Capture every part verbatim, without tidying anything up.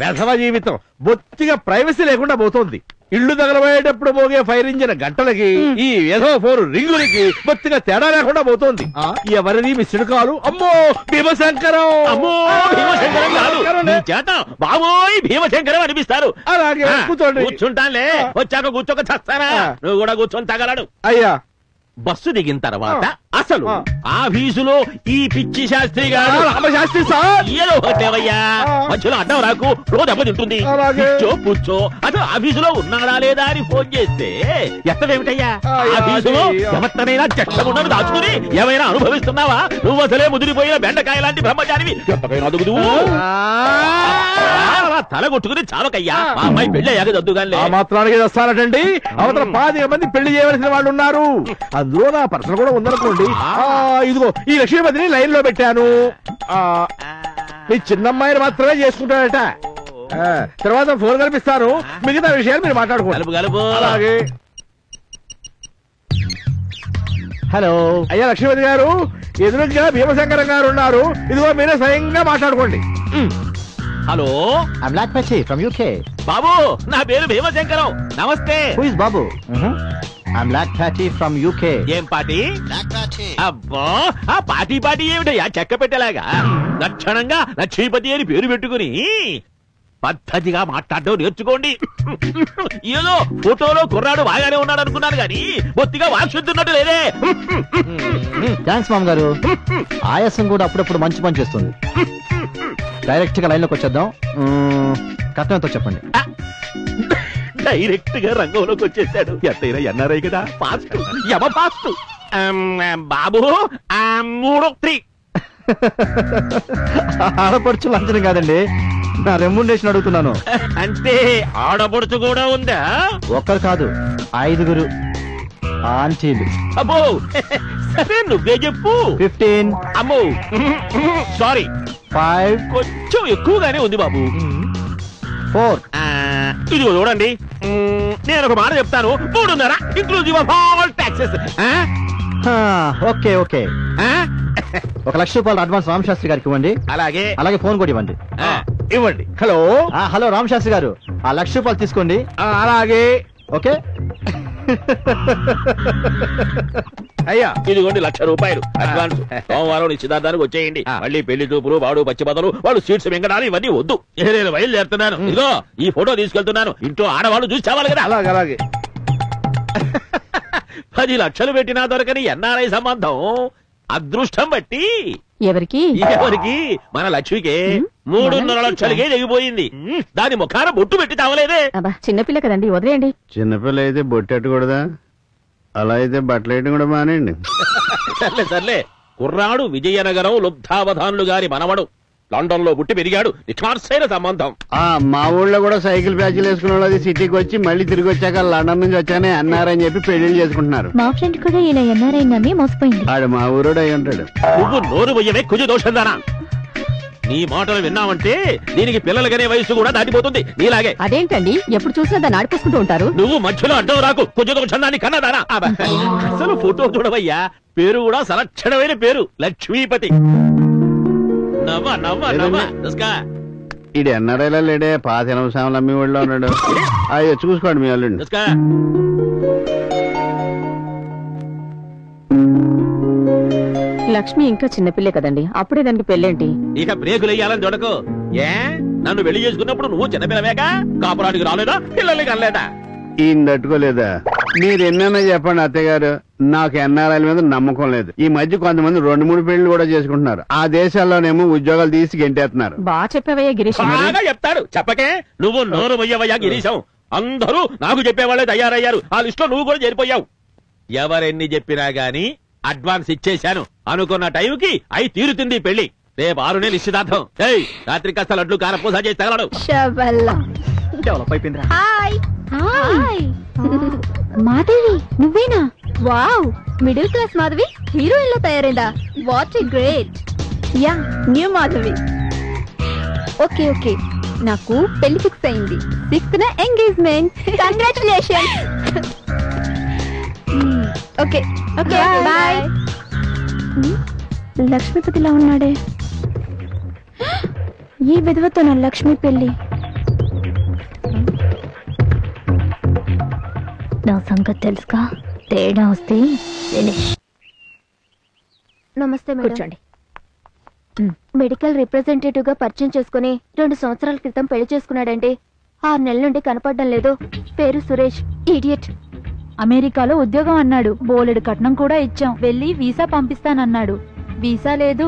వ్యధవ జీవితం బొత్తిగా ప్రైవసీ లేకుండా పోతుంది. ఇళ్ళు తగలబోయేటప్పుడు మోగే ఫైర్ ఇంజిన్ గంటలకి, ఈ వ్యధవ ఫోన్ రింగులకి బొత్తిగా తేడా లేకుండా పోతుంది. ఎవరిది మిస్డ్ కాలు? అమ్మో భీమశంకరం, అమ్మో భీమశంకరం కాదు, బాబోయ్ భీమశంకరం అనిపిస్తారు. అలాగే కూర్చుంటానులే, వచ్చాక కూర్చోక చస్తారా? నువ్వు కూడా కూర్చొని తగలడు. అయ్యా బస్సు దిగిన తర్వాత అసలు ఆ ఫీజులో ఈ పిచ్చి శాస్త్రి గారు ఏదో ఒకటేవయ్యా, మధ్యలో అడ్డం రాకు, రోజు దెబ్బతింటుంది. కూర్చో కూర్చో అసలు ఆఫీసులో ఉన్నాడా లేదా అని ఫోన్ చేస్తే ఎత్తవేమిటయ్యా, ఆఫీసులో ఎవరినైనా చెట్టముండను దాచుకుని ఏమైనా అనుభవిస్తున్నావా నువ్వు? అసలే ముదిరిపోయిన బెండకాయ లాంటి బ్రహ్మచారివి, ఎత్తకైనా దుగుదు తల కొట్టుకుని చాలకయ్యా. మా అమ్మాయి పెళ్లి అయ్యాక దద్దుగానే మాత్రానికి వస్తానటండి. అవతల పాతిక మంది పెళ్లి చేయవలసిన వాళ్ళు ఉన్నారు, అందులో నా పర్సన కూడా ఉందనుకోండి. ఇదిగో ఈ లక్ష్మీపతిని లైన్ లో పెట్టాను. మీ చిన్నమ్మాయిని మాత్రమే చేసుకుంటాడట. తర్వాత ఫోన్ కల్పిస్తాను, మిగతా విషయాలు మీరు మాట్లాడుకోవాలి. హలో అయ్యా లక్ష్మీపతి గారు, ఎదురుగా భీమశంకరం గారు ఉన్నారు, ఇదిగో మీరే స్వయంగా మాట్లాడుకోండి. Hello Black Patty from UK. బాబు నా పేరు భీమశంకరం. నమస్తే. Who is Babu? I'm Black Patty from U K. ఏం పార్టీ? Black party. అబ్బో ఆ పార్టీ పార్టీ ఏమిటయ్యా, చెక్క పెట్టేలాగా లక్షణంగా లక్ష్మీపతి అని పేరు పెట్టుకుని పద్ధతిగా మాట్లాడడం నేర్చుకోండి. ఏదో ఫోటోలో కుర్రాడు బాగానే ఉన్నాడు అనుకున్నాను కానీ బొత్తిగా వాసిద్దున్నట్టు లేదే. థ్యాంక్స్ మామ్ గారు. ఆయాసం కూడా అప్పుడప్పుడు మంచి పని చేస్తుంది. డైరెక్ట్ గా లైన్ లోకి వచ్చేద్దాం. కథనంతో చెప్పండి. డైరెక్ట్ గా రంగంలోకి వచ్చేసాడు. ఎంతైనా ఎన్ఆర్ఐ కదా, ఫాస్ట్ యమ ఫాస్ట్. బాబు మూడు త్రీ ఆడపడుచు లంచం కాదండి, నా రెమ్యూనరేషన్ అడుగుతున్నాను. అంటే ఆడపడుచు కూడా ఉందా? ఒక్కరు కాదు, ఐదుగురు ఆంటీలు. అబ్బో సరే నువ్వే చెప్పు. ఫిఫ్టీన్. అమ్మో సారీ ఫైవ్, కొంచెం ఎక్కువగానే ఉంది బాబు. ఫోర్. ఇది చూడండి, నేను ఒక మాట చెప్తాను, మూడున్నర inclusive of all taxes. Okay okay. ఒక లక్ష రూపాయలు అడ్వాన్స్ రామశాస్త్రి గారికి ఇవ్వండి. అలాగే అలాగే ఫోన్ కూడా ఇవ్వండి ఇవ్వండి. హలో హలో రామశాస్త్రి గారు, ఆ లక్ష రూపాయలు తీసుకోండి. అలాగే ఓకే. అయ్యా ఇదిగోండి లక్ష రూపాయలు అడ్వాన్స్. సోమవారం నిశ్చితార్థానికి వచ్చేయండి. మళ్ళీ పెళ్లి చూపులు, వాడు పచ్చిబదలు, వాళ్ళు సీట్స్ మింగడాలు ఇవన్నీ వద్దు. నేను బయలుదేరుతున్నాను. ఇదిగో ఈ ఫోటో తీసుకెళ్తున్నాను, ఇంట్లో ఆడవాళ్ళు చూసి చావాలి కదా. అలాగే అలాగే. పది లక్షలు పెట్టినా దొరకని ఎన్ఆర్ఐ సంబంధం అదృష్టం బట్టి ఎవరికి ఎవరికి మన లక్ష్మికే మూడున్నర లక్షలకే జరిగిపోయింది. దాని ముఖాన బొట్టు పెట్టి తావలేదే. చిన్నపిల్ల కదండి, వదిలేయండి. చిన్నపిల్ల అయితే బొట్టెట్టకూడదా? అలా అయితే బట్టలేయడం కూడా మానేయండి. సర్లే సర్లే. కుర్రాడు విజయనగరం లుబ్ధావధానులు గారి మనవడు, లండన్ లో పుట్టి పెరిగాడు. నిఖార్సైన సంబంధం. మా ఊళ్ళో కూడా సైకిల్ ప్యాచ్లు వేసుకునే వాళ్ళు సిటీకి వచ్చి మళ్ళీ తిరిగి వచ్చాక లండన్ నుంచి వచ్చానే అన్నారని చెప్పి పెళ్లి చేసుకుంటున్నారు. మా ఫ్రెండ్ కూడా ఇలా ఎన్నారని మోసపోయింది. వాడు మా ఊరోడు అయి ఉంటాడు. నువ్వు నోరు పోయవే కుజ దోషందానా. నీ మాటలు విన్నామంటే దీనికి పిల్లలకనే వయసు కూడా దాటిపోతుంది నీలాగే. అదేంటండి ఎప్పుడు చూసినా దాన్ని ఆడిపోసుకుంటూ ఉంటారు. నువ్వు మధ్యలో అడ్డం రాకు, కొంచెం చందాన్ని కన్నదానా. అసలు ఫోటో చూడవయ్యా, పేరు కూడా సలక్షణమైన పేరు లక్ష్మీపతి. నవ్వ నవ్వ నవ్వా. ఇది ఎన్నడైనా లేడే, పాతి ఎనభై సాములు అమ్మి ఊళ్ళో ఉన్నాడు. అయ్యో చూసుకోండి మీ వాళ్ళు. లక్ష్మి ఇంకా చిన్నపిల్లే కదండి, అప్పుడే దానికి పెళ్ళేంటి? ఇక బ్రేకులు వేయాలని చూడకు. ఏ నన్ను పెళ్లి చేసుకున్నప్పుడు నువ్వు చిన్నపిల్లవేగా, కాపురానికి రాలేదా, పిల్లలకి అనలేదా, ఈయన తట్టుకోలేదా? మీరు ఎన్నైనా చెప్పండి అత్తయ్య గారు, నాకు ఎన్ఆర్ఐల మీద నమ్మకం లేదు. ఈ మధ్య కొంతమంది రెండు మూడు పెళ్లి కూడా చేసుకుంటున్నారు, ఆ దేశాల్లోనేమో ఉద్యోగాలు తీసి గెంటేస్తున్నారు. బాగా చెప్పవయ్యా గిరీశం. బాగా చెప్తారు, చెప్పకే నువ్వు నోరు పోయ్యవయ్యా గిరీశం. అందరూ నాకు చెప్పేవాళ్ళే తయారయ్యారు, ఆ లిస్ట్ లో నువ్వు కూడా చేరిపోయావు. ఎవరెన్ని చెప్పినా గానీ అడ్వాన్స్ ఇచ్చేశాను, అనుకున్న టైంకి అయి తీరుతుంది పెళ్లి. రేపు ఆరునే నిశ్చితార్థం. రాత్రి కాస్త లడ్లు కారపూస చేసి తగలడు. డెవలప్ అయిపోయింది. మాధవి నువ్వేనా? Wow, middle class Madhavi heroine లో తయారైందా? What a great. Yeah new Madhavi. Okay okay, నాకు పెళ్లి ఫిక్స్ అయింది. సిక్స్త్ న engagement. Congratulations. Okay. Okay. Bye. Bye. Lakshmi Patila unnade. Ee vidavato na Lakshmi pelli. Na sangat telusuka. Teda hosti. Finish. Namaste madam. Kurchandi. Medical representative గా పరిచయం చేసుకుని రెండు సంవత్సరాల క్రితం పెళ్లి చేసుకున్నాడండి. ఆరు నెలల నుండి కనపడడం లేదు. పేరు సురేష్. ఇడియట్. అమెరికాలో ఉద్యోగం అన్నాడు. బోలెడు కట్నం కూడా ఇచ్చాం. వెళ్ళి వీసా పంపిస్తానన్నాడు. వీసా లేదు.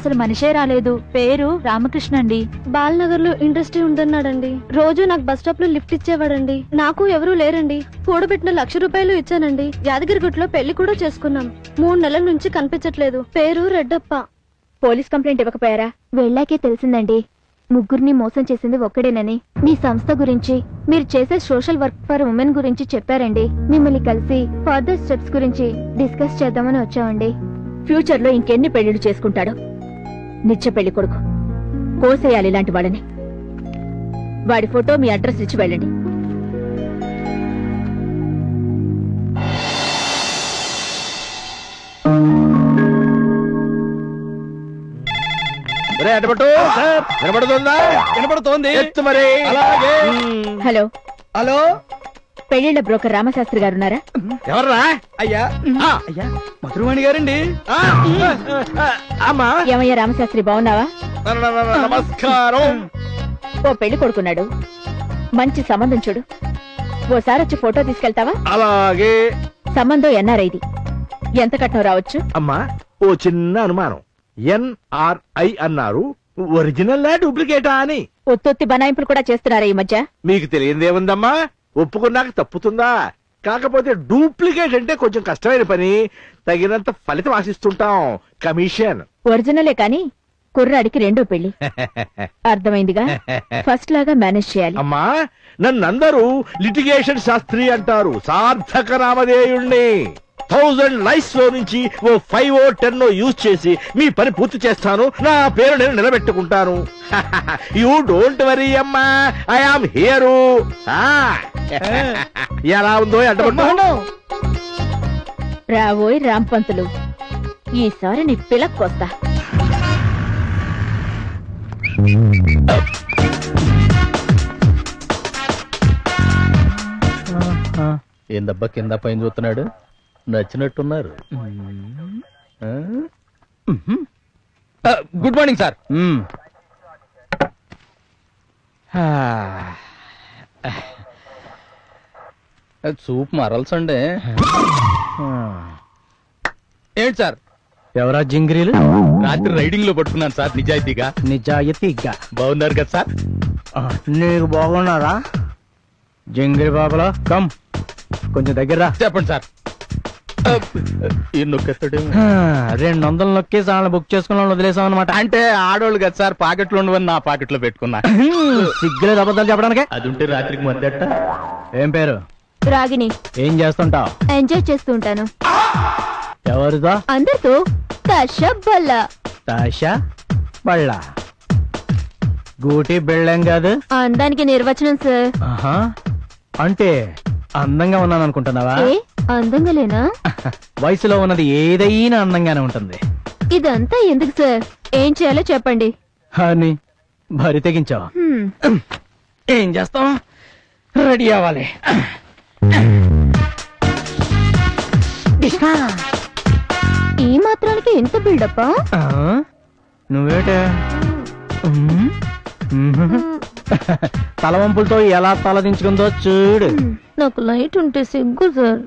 అసలు మనిషే రాలేదు. పేరు రామకృష్ణ అండి. బాలనగర్ లో ఇండస్ట్రీ ఉందన్నాడండి. రోజు నాకు బస్ స్టాప్ లో లిఫ్ట్ ఇచ్చేవాడండి. నాకు ఎవరూ లేరండి. కూడబెట్టిన లక్ష రూపాయలు ఇచ్చానండి. యాదగిరిగుట్లో పెళ్లి కూడా చేసుకున్నాం. మూడు నెలల నుంచి కనిపించట్లేదు. పేరు రెడ్డప్ప. పోలీస్ కంప్లైంట్ ఇవ్వకపోయారా? వెళ్ళాకే తెలిసిందండి. ముగ్గురిని మోసం చేసింది ఒక్కడేనని. మీ సంస్థ గురించి, మీరు చేసే సోషల్ వర్క్ ఫర్ ఉమెన్ గురించి చెప్పారండి. మిమ్మల్ని కలిసి ఫర్దర్ స్టెప్స్ గురించి డిస్కస్ చేద్దామని వచ్చామండి. ఫ్యూచర్ లో ఇంకెన్ని పెళ్లిళ్ళు చేసుకుంటాడో. నిత్య పెళ్లి కొడుకు. కోసేయాలి ఇలాంటి వాళ్ళని. వాడి ఫోటో మీ అడ్రస్ ఇచ్చి వెళ్ళండి. హలో హలో పెళ్లిళ్ళ బ్రోకర్ రామశాస్త్రి గారు ఉన్నారా? ఎవర్రా? అయ్యా అయ్యా మధురవాణి గారండి. ఏమయ్యా రామశాస్త్రి, బాగున్నావా? నమస్కారం. ఓ పెళ్లి కొడుకున్నాడు. మంచి సంబంధం చూడు. ఓసారి వచ్చి ఫోటో తీసుకెళ్తావా? అలాగే. సంబంధం ఎన్ఆర్ఐ. ఇది ఎంత కట్నం రావచ్చు? అమ్మా, ఓ చిన్న అనుమానం. ఎన్ఆర్ఐ అన్నారు, ఒరిజినల్లా డూప్లికేటా అని. ఒత్తొత్తి బనాయింపులు కూడా చేస్తున్నారా ఈ మధ్య? మీకు తెలియదేముందమ్మా, ఒప్పుకున్నాక తప్పుతుందా? కాకపోతే డూప్లికేట్ అంటే కొంచెం కష్టమైన పని. తగినంత ఫలితం ఆశిస్తుంటాం, కమిషన్. ఒరిజినలే కానీ కుర్రాడికి రెండో పెళ్లి. అర్థమైందిగా? ఫస్ట్ లాగా మేనేజ్ చేయాలి. అమ్మా, నన్నందరూ లిటిగేషన్ శాస్త్రి అంటారు. సార్థక రామదేయుణ్ణి థౌజండ్ లైఫ్ లో నుంచి O five O ten use చేసి మీ పని పూర్తి చేస్తాను. నా పేరు నేను నిలబెట్టుకుంటాను. యూ డోంట్ వరీ అమ్మా, ఐ ఆమ్ హియరు. ఎలా ఉందో అంటాను. రావోయ్ రాంపంతులు, ఈసారి నీ పిలక్కొస్తా. ఏందబ్బా కింద పైన చూస్తున్నాడు? నచ్చినట్టున్నారు. Good morning sir. చూపు మరల్సండి. ఏంటి సార్? ఎవరా జింగిరీలు? రాత్రి రైడింగ్ లో పట్టుకున్నాను సార్. నిజాయితీగా. నిజాయితీగా బాగున్నారు కదా సార్? నీకు బాగున్నారా జింగిరి బాబులా? కమ్, కొంచెం దగ్గర రా. చెప్పండి సార్. రెండు వందలు నొక్కేసి వాళ్ళని బుక్ చేసుకున్న వదిలేసాం అనమాట. అంటే ఆడోళ్ళు కదా సార్, పాకెట్లో ఉండవని నా పాకెట్లో పెట్టుకున్నా. సిగ్గులేదు అబద్ధాలు చెప్పడానికి. అది ఉంటే రాత్రికి మధ్యట. ఏం పేరు? రాగిణి. ఏం చేస్తుంటావు? ఎంజాయ్ చేస్తూ ఉంటాను. ఎవరితో? అందరితో. తాషా బళ్ళ. తాషా బళ్ళ గూటి బిళ్ళం కాదు. అందానికి నిర్వచనం సార్. అంటే అందంగా ఉన్నాను అనుకుంటున్నావా? అందంగా లేనా? వయసులో ఉన్నది ఏదైనా అందంగానే ఉంటుంది. ఇదంతా ఎందుకు సార్? ఏం చేయాలో చెప్పండి. హాని భారీ తెగించావా? ఏం చేస్తాం, రెడీ అవ్వాలి. ఈ మాత్రానికి ఎంత బిల్డప్? నువ్వేట తలవంపులతో ఎలా తలదించుకుందో చూడు. నాకు లైట్ ఉంటే సిగ్గు సార్.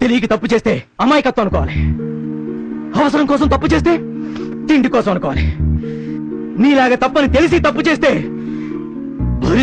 తెలియక తప్పు చేస్తే అమాయకత్వం అనుకోవాలి. అవసరం కోసం తప్పు చేస్తే తిండి కోసం అనుకోవాలి. నీలాగా తప్పని తెలిసి తప్పు చేస్తే భరి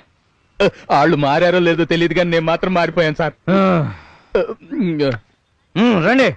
వాళ్ళు మారారో లేదో తెలియదు కానీ నేను మాత్రం మారిపోయాను సార్. రండి.